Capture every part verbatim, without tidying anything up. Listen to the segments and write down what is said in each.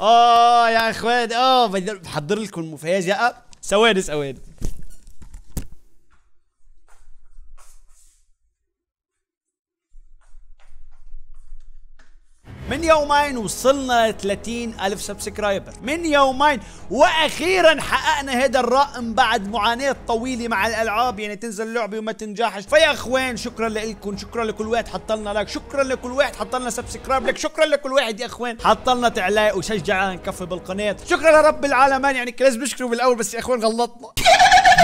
اه يا اخوان اه بحضر لكم المفاجاه يا سوادس اوادس. من يومين وصلنا ل ثلاثين ألف سبسكرايبر، من يومين واخيرا حققنا هذا الرقم بعد معاناه طويله مع الالعاب، يعني تنزل لعبه وما تنجحش. فيا اخوان شكرا لكم، شكرا لكل واحد حط لنا لايك، شكرا لكل واحد حط لنا سبسكرايب لك، شكرا لكل واحد يا اخوان حط لنا تعليق وشجعنا نكفي بالقناه، شكرا لرب العالمين. يعني كنت لازم نشكره بالاول بس يا اخوان غلطنا.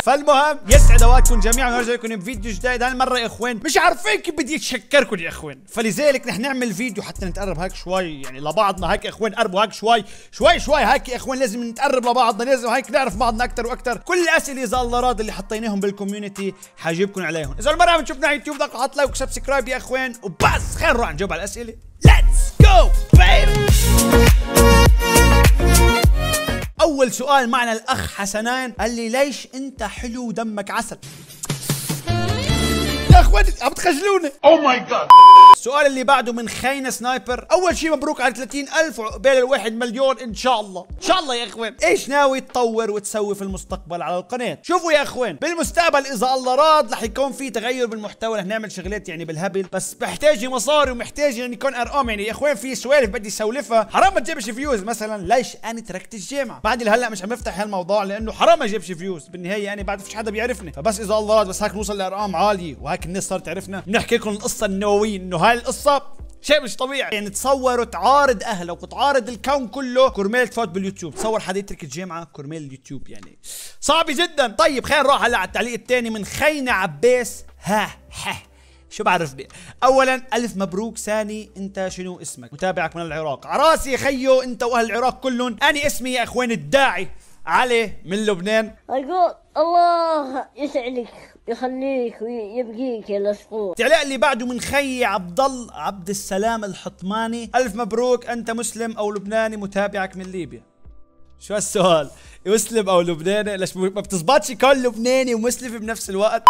فالمهم يسعد اوقاتكم جميعا ونرجع لكم بفيديو جديد. هالمره يا اخوان مش عارفين كيف بدي اتشكركم يا اخوان، فلذلك رح نعمل فيديو حتى نتقرب هيك شوي يعني لبعضنا، هيك يا اخوان قربوا هيك شوي شوي شوي هيك يا اخوان، لازم نتقرب لبعضنا، لازم هيك نعرف بعضنا اكثر واكثر. كل الاسئله اذا الله راضي اللي حطيناهم بالكوميونتي حجيبكم عليهم. اذا المره عم تشوفنا على يوتيوب بدك حط لايك وسبسكرايب يا اخوان، وبس خير نروح نجاوب على الاسئله. ليتس جو بيبي. أول سؤال معنا الأخ حسنان، قال لي ليش أنت حلو ودمك عسل؟ يا إخواني عم تخجلوني. أو ماي جاد. السؤال اللي بعده من خاين سنايبر، أول شيء مبروك على ثلاثين ألف وعقبال الواحد مليون إن شاء الله، إن شاء الله يا إخوان. إيش ناوي تطور وتسوي في المستقبل على القناة؟ شوفوا يا إخوان بالمستقبل إذا الله راد رح يكون في تغير بالمحتوى، رح نعمل شغلات يعني بالهبل، بس محتاجة مصاري ومحتاجة إني أكون أرقام. يعني يا إخوان في سوالف بدي سولفها، حرام ما تجيبش فيوز. مثلا ليش أنا تركت الجامعة؟ بعد هلا مش عم بفتح هالموضوع لأنه حرام ما أجيبش فيوز، بالنهاية أنا بعد فيش حدا بيعرفني، فبس إذا الله راد بس هيك نوصل لأرقام عالية وهيك الناس صارت تعرفنا، بنحكي لكم القصة النووية، إنه هاي القصة شيء مش طبيعي. يعني تصوروا تعارض اهلك وتعارض الكون كله كرمال تفوت باليوتيوب، تصور حدا يترك الجامعه كرمال اليوتيوب، يعني صعب جدا. طيب خلينا نروح هلا على التعليق الثاني من خينا عباس. ها ها شو بعرف بيه؟ اولا الف مبروك، ثاني انت شنو اسمك؟ متابعك من العراق. عراسي يا خيو انت واهل العراق كلهم. انا اسمي يا اخوان الداعي علي من لبنان. الله يسعدك يخليك ويبقيك يا الاسطوره. التعليق اللي بعده من خي عبد الله عبد السلام الحطماني، الف مبروك انت مسلم او لبناني، متابعك من ليبيا. شو هالسؤال؟ مسلم او لبناني؟ ليش ما بتزبطش كون لبناني ومسلم بنفس الوقت؟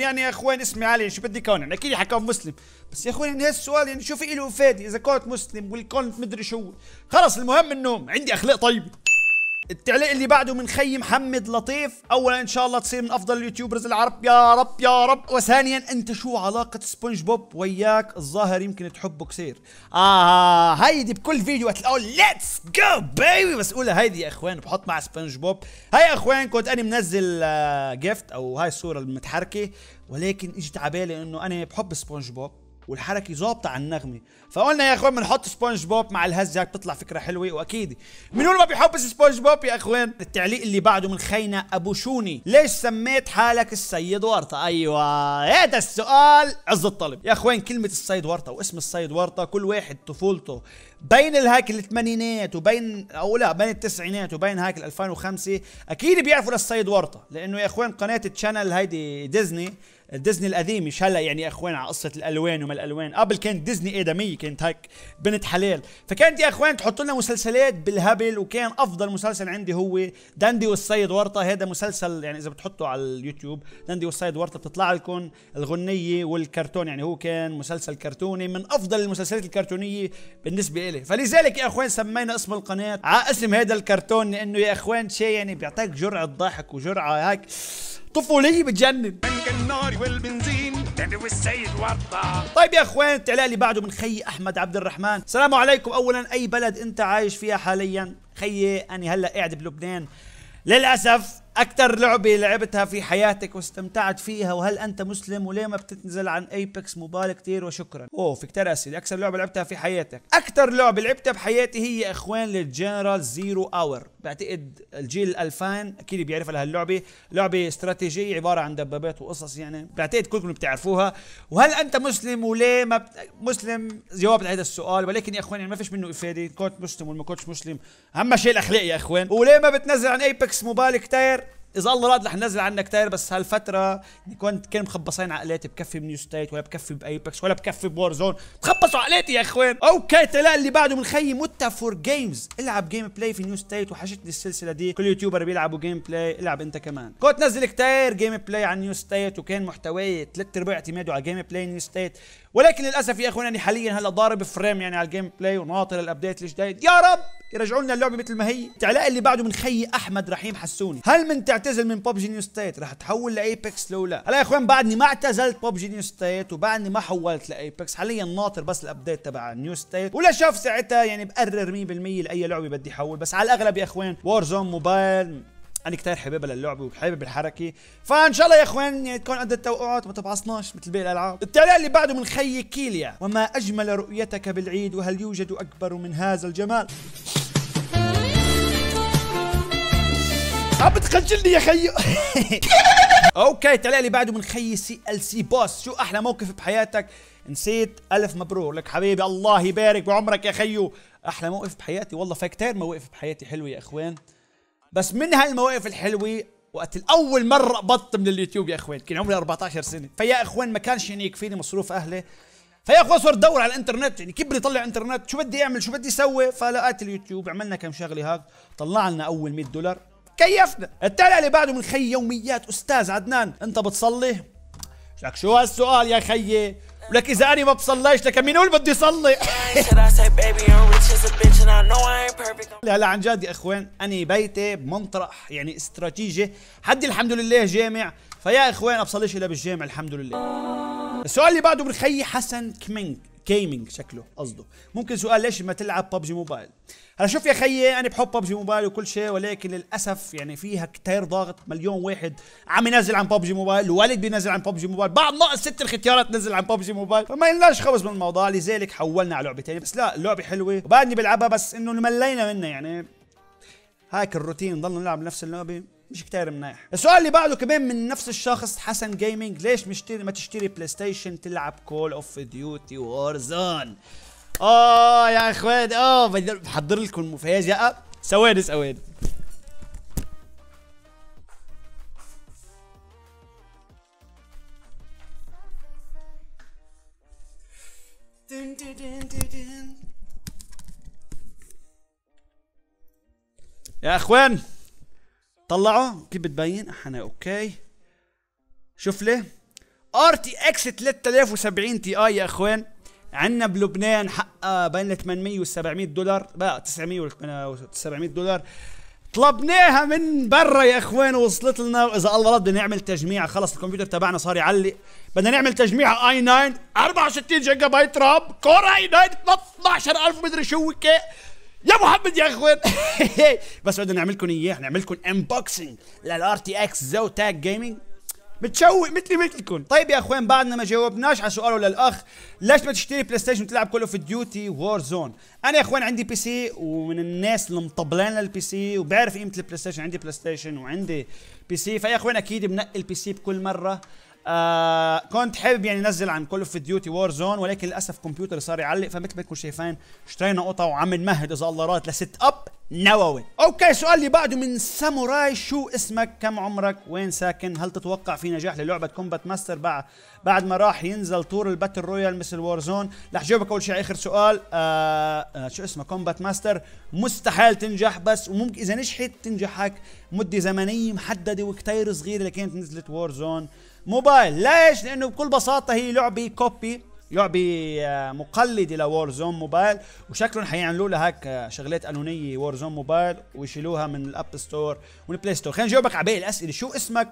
يعني يا اخوان اسمي علي، شو بدي كون؟ يعني اكيد حكون مسلم، بس يا اخوان يعني هالسؤال يعني شو في له افاده اذا كنت مسلم والكون مدري شو؟ خلص المهم انه عندي اخلاق طيبه. التعليق اللي بعده من خي محمد لطيف، اولا ان شاء الله تصير من افضل اليوتيوبرز العرب يا رب يا رب، وثانيا انت شو علاقه سبونج بوب وياك؟ الظاهر يمكن تحبه كثير. اه هيدي بكل فيديو وقت الاول ليتس جو بيبي مسؤوله هيدي يا اخوان، بحط مع سبونج بوب. هاي يا اخوان كنت انا منزل آه جيفت او هاي الصوره المتحركه، ولكن اجت على بالي انه انا بحب سبونج بوب والحركه ظابطه على النغمه، فقلنا يا اخوان بنحط سبونج بوب مع الهزه هيك بتطلع فكره حلوه، واكيد منو ما بيحب سبونج بوب يا اخوان. التعليق اللي بعده من خينا ابو شوني، ليش سميت حالك السيد ورطة؟ ايوه هذا السؤال عز الطلب يا اخوان. كلمه السيد ورطة واسم السيد ورطة كل واحد طفولته بين هيك الثمانينات وبين او لا بين التسعينات وبين هيك ألفين وخمسة، اكيد بيعرفوا للسيد ورطة لانه يا اخوان قناه التشانل هيدي ديزني، ديزني القديم مش هلا يعني يا اخوان على قصه الالوان وما الالوان، قبل كانت ديزني ادميه كانت هيك بنت حلال، فكانت يا اخوان تحط لنا مسلسلات بالهبل، وكان افضل مسلسل عندي هو داندي والسيد ورطة. هذا مسلسل يعني اذا بتحطه على اليوتيوب داندي والسيد ورطة بتطلع لكم الغنيه والكرتون، يعني هو كان مسلسل كرتوني من افضل المسلسلات الكرتونيه بالنسبه لي، فلذلك يا اخوان سمينا اسم القناه على اسم هذا الكرتون، لانه يا اخوان شيء يعني بيعطيك جرعه ضحك وجرعه هيك طفوليه بتجنن. النار والبنزين والسيد ورطة. طيب يا اخوان التعليق اللي بعده من خي احمد عبد الرحمن، السلام عليكم، اولا اي بلد انت عايش فيها حاليا؟ خيي اني هلا قاعد بلبنان للاسف. اكثر لعبه لعبتها في حياتك واستمتعت فيها؟ وهل انت مسلم؟ وليه ما بتتنزل عن ايبكس موبايل كثير؟ وشكرا. اوه في كثير اسئله. اكثر لعبه لعبتها في حياتك؟ اكثر لعبه لعبتها بحياتي هي اخوان للجنرال زيرو اور، بعتقد الجيل ألفين اكيد بيعرف لهاللعبه، لعبه استراتيجيه عباره عن دبابات وقصص، يعني بعتقد كلكم بتعرفوها. وهل انت مسلم وليه ما بت... مسلم؟ جاوبت على هذا السؤال، ولكن يا اخوان يعني ما فيش منه افاده، كنت مسلم وما كنتش مسلم، اهم شيء الاخلاق يا اخوان. وليه ما بتنزل عن ايبكس موبايل كثير؟ إذا الله راد رح ننزل عنا كتير، بس هالفترة كنت كان مخبصين عقلاتي، بكفي بنيو ستيت ولا بكفي بأيبكس ولا بكفي بورزون، مخبصوا عقلاتي يا إخوان. أوكي التلاقي اللي بعده من خي متى فور جيمز، العب جيم بلاي في نيو ستيت، وحشتني السلسلة دي، كل يوتيوبر بيلعبوا جيم بلاي، العب أنت كمان. كنت نزل كتير جيم بلاي على نيو ستيت، وكان محتواي ثلاث أرباع اعتماده على جيم بلاي نيو ستيت، ولكن للاسف يا اخواني حاليا هلا ضارب فريم يعني على الجيم بلاي وناطر الابديت الجديد. يا رب يرجعوا لنا اللعبه مثل ما هي. التعليق اللي بعده من خيي احمد رحيم حسوني، هل من تعتزل من ببجي نيو ستيت رح تحول لايبكس لو لا؟ هلا يا اخوان بعدني ما اعتزلت ببجي نيو ستيت وبعدني ما حولت لايبكس، حاليا ناطر بس الابديت تبع نيو ستيت، ولا شاف ساعتها يعني بقرر مية بالمية لاي لعبه بدي احول، بس على الاغلب يا اخوان وارزون موبايل انا كتير حبيبها للعبه وحابب الحركه، فان شاء الله يا اخوان يعني تكون قد التوقعات وما تبعصناش مثل باقي الالعاب. التعليق اللي بعده من خيي كيليا، وما اجمل رؤيتك بالعيد وهل يوجد اكبر من هذا الجمال؟ عم بتخجلني يا خيي. اوكي التعليق اللي بعده من خيي سي ال سي بوس، شو احلى موقف بحياتك نسيت؟ الف مبروك لك حبيبي، الله يبارك بعمرك يا خيو. احلى موقف بحياتي والله فكتير مواقف بحياتي حلوه يا اخوان، بس من هالمواقف الحلوه وقت الاول مره قبضت من اليوتيوب يا اخوان، كان عمري أربعطعش سنه، فيا اخوان ما كانش يعني يكفيني مصروف اهلي، فيا اخوان صرت ادور على الانترنت يعني كيف بدي طلع انترنت، شو بدي اعمل شو بدي اسوي، فلقيت اليوتيوب عملنا كم شغله هاك طلع لنا اول مية دولار كيفنا. التعليق اللي بعده من خي يوميات استاذ عدنان، انت بتصلي؟ لك شو هالسؤال يا خيي، ولك اذا انا ما بصليش لك مين هو اللي بده يصلي؟ هلا عن جد يا اخوان انا بيتي بمنطقه يعني استراتيجيه، حدي الحمد لله جامع، فيا اخوان ما بصليش الا بالجامع الحمد لله. السؤال اللي بعده من خيي حسن كمينج جيمنج شكله قصده، ممكن سؤال ليش ما تلعب ببجي موبايل؟ هلا شوف يا خيي انا بحب ببجي موبايل وكل شيء، ولكن للاسف يعني فيها كتير ضاغط، مليون واحد عم ينزل عن ببجي موبايل، الوالد بينزل عن ببجي موبايل، بعد ناقص ست الختيارات نزل عن ببجي موبايل، فما ينلاش خبز من الموضوع، لذلك حولنا على لعبه ثانيه، بس لا اللعبه حلوه وبعدني بلعبها، بس انه ملينا منها يعني هاك الروتين ضلنا نلعب نفس اللعبه مش كتير منيح. السؤال اللي بعده كمان من نفس الشخص حسن جيمنج، ليش مشتري ما تشتري بلاي ستيشن تلعب كول اوف ديوتي وارزون؟ اه يا اخوان اه بحضر لكم مفاجأة، ثواني ثواني. يا اخوان طلعوا كيف بتبين احنا اوكي شوف لي آر تي إكس ثلاثة آلاف وسبعين تي اي يا اخوان، عندنا بلبنان حقها بين ثمانمية وسبعمية دولار بقى تسعمية وسبعمية دولار، طلبناها من برا يا اخوان ووصلت لنا، واذا الله رد بدنا نعمل تجميع، خلص الكمبيوتر تبعنا صار يعلق، بدنا نعمل تجميع اي تسعة أربعة وستين جيجا بايت رام، كور اي تسعة ثلاثطعش ألف مدري شو هيك يا محمد يا اخوان. بس بدنا نعمل لكم اياه، نعمل لكم انبوكسنج للار تي اكس زوتاك جيمنج، متشوق مثلي مثلكم. طيب يا اخوان بعدنا ما جاوبناش على سؤاله للاخ، ليش ما تشتري بلاي ستيشن وتلعب كول اوف ديوتي وور زون؟ انا يا اخوان عندي بي سي ومن الناس اللي مطبلين للبي سي وبعرف قيمه البلاي ستيشن، عندي بلاي ستيشن وعندي بي سي، فيا اخوان اكيد بنقي البي سي بكل مره. آه كنت حابب يعني نزل عن كول اوف ديوتي وور زون، ولكن للاسف كمبيوتري صار يعلق، فمثل ما انتم شايفين اشترينا قطع وعم نمهد اذا الله راد لست اب نووي. اوكي السؤال اللي بعده من ساموراي، شو اسمك؟ كم عمرك؟ وين ساكن؟ هل تتوقع في نجاح للعبه كومبات ماستر بعد بعد ما راح ينزل طور الباتل رويال مثل وور زون؟ رح جاوبك اول شيء اخر سؤال، آه آه شو اسمه كومبات ماستر مستحيل تنجح، بس وممكن اذا نجحت تنجح هيك مده زمنيه محدده وكتير صغيره لكانت نزلت وور زون موبايل. ليش؟ لانه بكل بساطه هي لعبه كوبي، لعبه مقلده لوارزون موبايل، وشكلهم حيعملوا لها هيك شغلات قانونيه وارزون موبايل ويشيلوها من الاب ستور والبلاي ستور. خلينا نجاوبك على باقي الاسئله، شو اسمك؟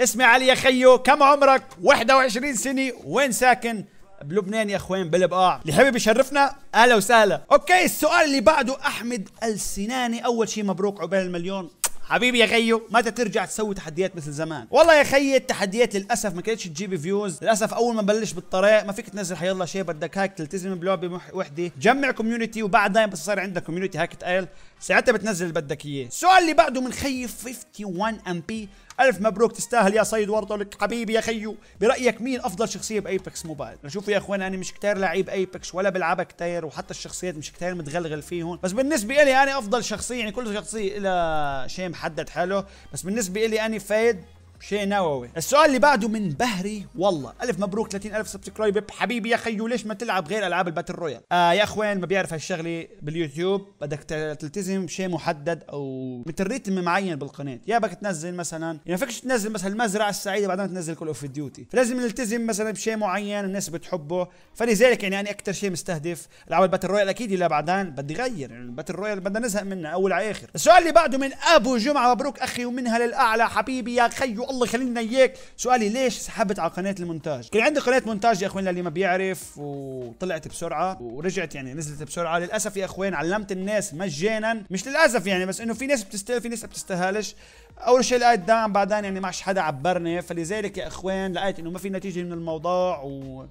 اسمي علي يا خيو، كم عمرك؟ واحد وعشرين سنه، وين ساكن؟ بلبنان يا اخوان بالبقاع. اللي حابب يشرفنا اهلا وسهلا. اوكي السؤال اللي بعده احمد السناني، اول شيء مبروك عقبال المليون حبيبي يا خيو، متى ترجع تسوي تحديات مثل زمان؟ والله يا خيي التحديات للاسف ما كانتش تجيب فيوز، للاسف اول ما نبلش بالطريق ما فيك تنزل حيالله شيء، بدك هيك تلتزم بلعبه وحده، جمع كوميونتي وبعدين بس صار عندك كوميونتي هيك تقال، ساعتها بتنزل اللي بدك اياه. السؤال اللي بعده من خيي واحد وخمسين ام بي، الف مبروك تستاهل يا سيد ورطة لك حبيبي يا خيو، برايك مين افضل شخصيه بايبكس موبايل؟ شوفوا يا اخوان انا مش كتير لعيب ايبكس ولا بلعبها كتير، وحتى الشخصيات مش كتير متغلغل فيهم، بس بالنسبه لي انا افضل شخصيه يعني كل شخصيه لها شيء محدد حاله، بس بالنسبه لي انا فايد شيء نووي. السؤال اللي بعده من بهري والله، الف مبروك ثلاثين ألف سبسكرايب حبيبي يا خيو، ليش ما تلعب غير العاب الباتل رويال؟ آه يا اخوين ما بيعرف هالشغله باليوتيوب، بدك تلتزم شيء محدد او مثل رتم معين بالقناه، يا بدك تنزل مثلا يعني ما فيكش تنزل مثلا المزرعه السعيده بعدين تنزل كول اوف ديوتي، فلازم نلتزم مثلا بشيء معين الناس بتحبه، فلذلك يعني انا اكثر شيء مستهدف العاب الباتل رويال اكيد، الا بعدين بدي غير يعني الباتل رويال بدنا نزهق منه اول على اخر. السؤال اللي بعده من ابو جمعه، مبروك اخي ومنها للاعلى حبيبي يا خيو الله يخلينا اياك. سؤالي ليش سحبت على قناه المونتاج؟ كان عندي قناه مونتاج يا اخوين اللي ما بيعرف، وطلعت بسرعه ورجعت يعني نزلت بسرعه للاسف يا اخوين، علمت الناس مجانا، مش للاسف يعني بس انه في ناس بتستاهل في ناس ما بتستاهلش. اول شيء لقيت دعم بعدين يعني ما عادش حدا عبرني، فلذلك يا اخوين لقيت انه ما في نتيجه من الموضوع، و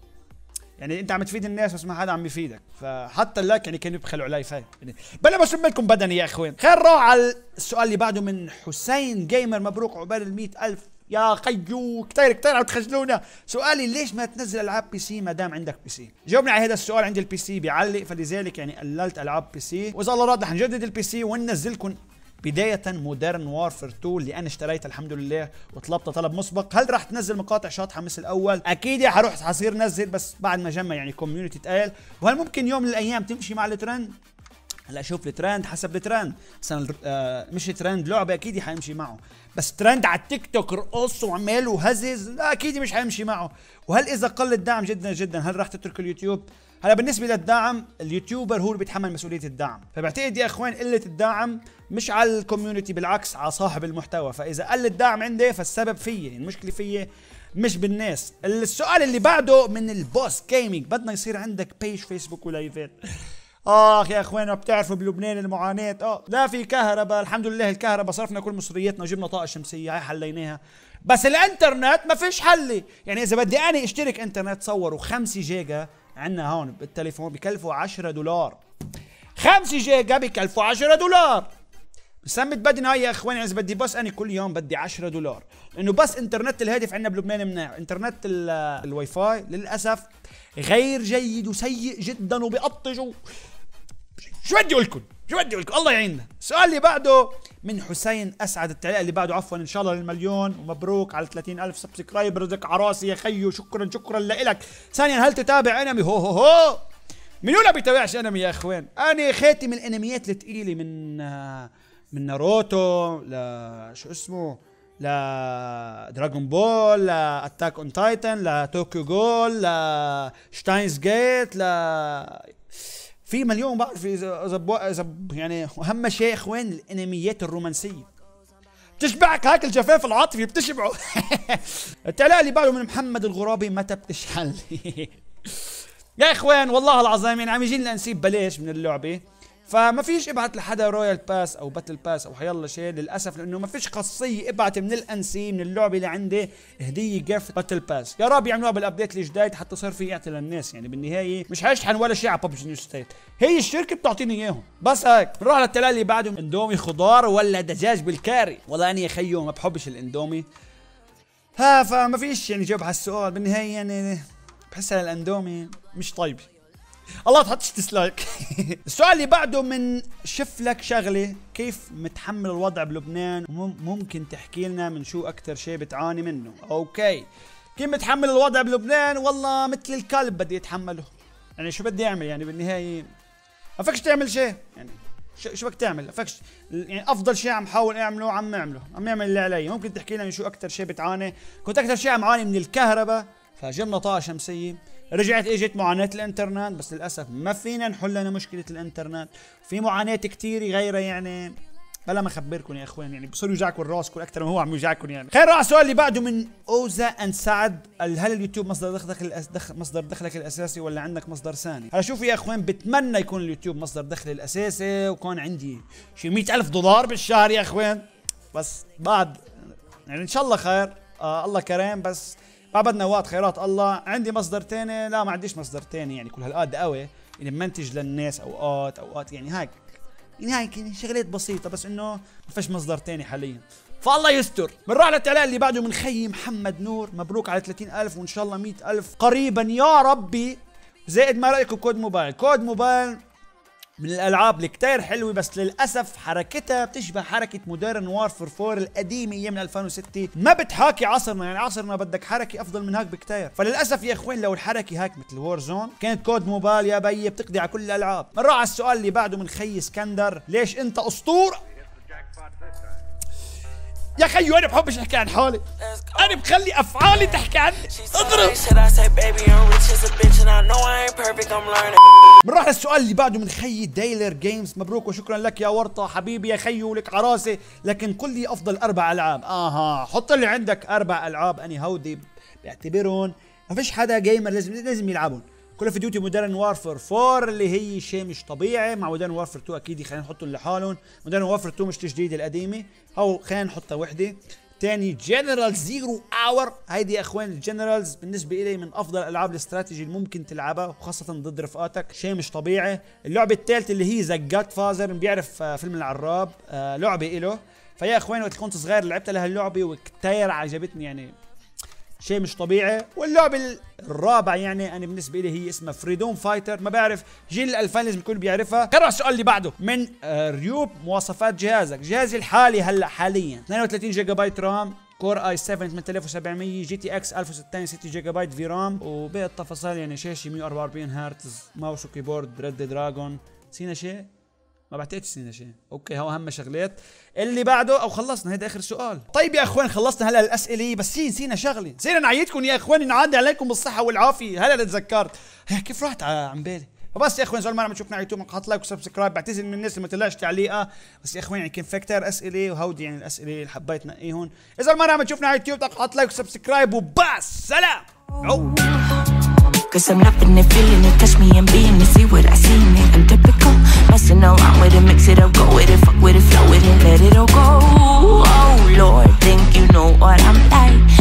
يعني انت عم تفيد الناس بس ما حدا عم يفيدك، فحتى لك يعني كانوا يبخلوا علي فاهم يعني. بلا بس لكم بدني يا اخوين. خير روح على السؤال اللي بعده من حسين جيمر، مبروك عقبال المئة ألف يا خيو، كتير كتير عم تخجلونا. سؤالي ليش ما تنزل العاب بي سي ما دام عندك بي سي؟ جاوبني على هذا السؤال، عندي البي سي بيعلق فلذلك يعني قللت العاب بي سي، واذا الله راد رح نجدد البي سي وننزلكم بداية مودرن وارفير تو اللي انا اشتريتها الحمد لله وطلبتها طلب مسبق. هل راح تنزل مقاطع شاطحه مثل الاول؟ اكيد يا حروح حصير نزل بس بعد ما جمع يعني كوميونتي تقال، وهل ممكن يوم من الايام تمشي مع الترند؟ هلا شوف الترند حسب الترند، مثلا آه مش ترند لعبه اكيد حيمشي معه، بس ترند على التيك توك رقص وعمال وهزز لا اكيد مش حيمشي معه. وهل اذا قل الدعم جدا جدا هل راح تترك اليوتيوب؟ هلا بالنسبه للدعم اليوتيوبر هو اللي بيتحمل مسؤوليه الدعم، فبعتقد يا اخوان قله الدعم مش على الكوميونتي بالعكس على صاحب المحتوى، فاذا قل الدعم عندي فالسبب فيي، المشكله فيي مش بالناس. السؤال اللي بعده من البوس جيمنج، بدنا يصير عندك بيج فيسبوك ولايفات. اخ يا اخوان بتعرفوا بلبنان المعاناه، اه لا في كهرباء الحمد لله، الكهرباء صرفنا كل مصرياتنا وجبنا طاقه شمسيه هاي حليناها، بس الانترنت ما فيش حل، يعني اذا بدي انا اشترك انترنت صوروا خمسة جيجا عندنا هون بالتليفون بكلفوا عشرة دولار، خمسة جيجا بكلفوا عشرة دولار، سمت بدنا هاي يا اخواني، اذا بدي بس انا كل يوم بدي عشرة دولار، انه بس انترنت الهاتف عندنا بلبنان مناع، انترنت الواي فاي للاسف غير جيد وسيء جدا وبيقطج. شو بدي اقول لكم؟ شو بدي اقول لكم؟ الله يعيننا. السؤال اللي بعده من حسين اسعد، التعليق اللي بعده عفوا ان شاء الله للمليون، ومبروك على ثلاثين ألف سبسكرايبر، رزق على راسي يا خيو، شكرا شكرا لك. ثانيا هل تتابع انمي؟ هو هو هو مين ولا بيتابعش انمي يا اخوان؟ انا خاتم الانميات الثقيله من من ناروتو ل شو اسمه؟ ل دراغون بول، ل اتاك اون تايتن، ل توكيو جول، ل شتاينز جيت، ل في مليون بعرف اذا اذا يعني. اهم شيء يا اخوان الانميات الرومانسيه بتشبعك، هاك الجفاف العاطفي بتشبعه. التعليق اللي بعده من محمد الغرابي، متى بتشحن؟ يا اخوان والله العظيم يعني عم يجي لنا نسيب بلاش من اللعبه، فما فيش ابعت لحدا رويال باس او باتل باس او حيالله شيء للاسف، لانه ما فيش خاصيه ابعت من الانسي من اللعبه اللي عندي هديه جيفت باتل باس، يا رب يعملوها بالابديت الجديد حتى صار في يعطي للناس، يعني بالنهايه مش حيشحن ولا شيء على ببجي نيو ستيت، هي الشركه بتعطيني اياهم بس هيك. بنروح للتلاقي اللي بعده، اندومي خضار ولا دجاج بالكاري؟ والله انا يا خيو ما بحبش الاندومي، ها فما فيش يعني جاوب على السؤال بالنهايه، يعني بحسها الاندومي مش طيبه. الله تحطش ديسلايك. السؤال اللي بعده من شف لك شغله، كيف متحمل الوضع بلبنان؟ ممكن تحكي لنا من شو اكثر شيء بتعاني منه؟ اوكي كيف متحمل الوضع بلبنان؟ والله مثل الكلب بدي اتحمله، يعني شو بدي اعمل يعني بالنهايه ما فيكش تعمل شيء، يعني شو بدك تعمل؟ ما فيكش يعني افضل شيء عم حاول اعمله عم اعمله عم اعمل اللي علي. ممكن تحكي لنا من شو اكثر شيء بتعاني؟ كنت اكثر شيء عم عاني من الكهرباء، فجبنا طاقه شمسيه، رجعت اجت معاناة الانترنت، بس للاسف ما فينا نحل لنا مشكلة الانترنت، في معاناة كثيرة غيرها يعني، بلا ما اخبركم يا اخوان يعني بصير يوجعكم راسكم اكثر ما هو عم يوجعكم يعني. خير روح على السؤال اللي بعده من اوزا اند سعد، هل اليوتيوب مصدر دخلك مصدر دخلك الاساسي ولا عندك مصدر ثاني؟ هلا شوفوا يا اخوان بتمنى يكون اليوتيوب مصدر دخلي الاساسي وكان عندي شي مئة ألف دولار بالشهر يا اخوان، بس بعد يعني ان شاء الله خير، آه الله كريم، بس بعدنا وقت خيرات الله. عندي مصدر تاني؟ لا ما عنديش مصدر تاني يعني، كل هالقد قوي اني منتج للناس اوقات اوقات يعني هيك يعني هيك شغلات بسيطه، بس انه ما فيش مصدر تاني حاليا، فالله يستر. بنروح للتعليق اللي بعده من خي محمد نور، مبروك على ثلاثين ألف وان شاء الله مئة ألف قريبا يا ربي، زائد ما رايكم كود موبايل؟ كود موبايل من الالعاب اللي كتير حلوه، بس للاسف حركتها بتشبه حركه مودرن وارفر أربعة القديمه ايام ألفين وستة، ما بتحاكي عصرنا. يعني عصرنا بدك حركه افضل من هيك بكتير. فللاسف يا اخوان لو الحركه هيك مثل وورزون كانت كود موبايل يا بي بتقضي على كل الالعاب. بنروح على السؤال اللي بعده من خي اسكندر، ليش انت اسطوره؟ يا خيي انا بحبش احكي عن حالي، انا بخلي افعالي تحكي عني. اضرب. بنروح للسؤال اللي بعده من خيي دايلر جيمز، مبروك وشكرا لك يا ورطه حبيبي يا خيي ولك عراسه، لكن قل لي افضل اربع العاب. اها حط لي عندك اربع العاب انا هودي بعتبرهم ما فيش حدا جيمر لازم لازم يلعبهم. كول اوف ديوتي مودرن وارفر أربعة اللي هي شيء مش طبيعي، مع مودرن وارفر اثنين اكيد خلينا نحطهم لحالهم. مودرن وارفر اثنين مش تجديد القديمه، او خلينا نحطها وحده. ثاني جنرالز زيرو اور، هيدي يا اخوان الجنرالز بالنسبه الي من افضل العاب الاستراتيجي اللي ممكن تلعبها وخاصه ضد رفقاتك، شيء مش طبيعي. اللعبه الثالثه اللي هي ذا جودفازر، بيعرف فيلم العراب آه لعبه اله، فيا اخوان وقت كنت صغير لعبت لها اللعبه وكتير عجبتني يعني شيء مش طبيعي. واللعبه الرابعه يعني انا بالنسبه لي هي اسمها فريدوم فايتر، ما بعرف جيل الألفين لازم يكون بيعرفها. نروح السؤال اللي بعده من ريوب، مواصفات جهازك. جهازي الحالي هلا حاليا اثنين وثلاثين جيجا بايت رام، كور اي سبعة ثمانية سبعة صفر صفر، جي تي اكس ألف وستين ستة جيجا بايت في رام، وباقي التفاصيل يعني شاشه مية وأربعة وأربعين هرتز، ماوس وكيبورد ريد دراجون. نسينا شيء؟ ما بعتقدش نسينا شيء، اوكي هو اهم شغلات. اللي بعده او خلصنا، هيدا اخر سؤال. طيب يا اخوان خلصنا هلا الاسئله، بس نسينا شغله، نسينا نعيدكم يا اخوان، نعدي عليكم بالصحه والعافيه. هلا تذكرت كيف رحت عن بالي. فبس يا اخوان زول ما عم تشوفنا على اليوتيوب حط لايك وسبسكرايب، بعتذر من الناس اللي ما طلعش تعليقه، بس يا اخوان يعني كان في كثير اسئله وهودي يعني الاسئله اللي حبيت نقيهم. اذا ما عم تشوفنا على اليوتيوب حط لايك وسبسكرايب وبس سلام.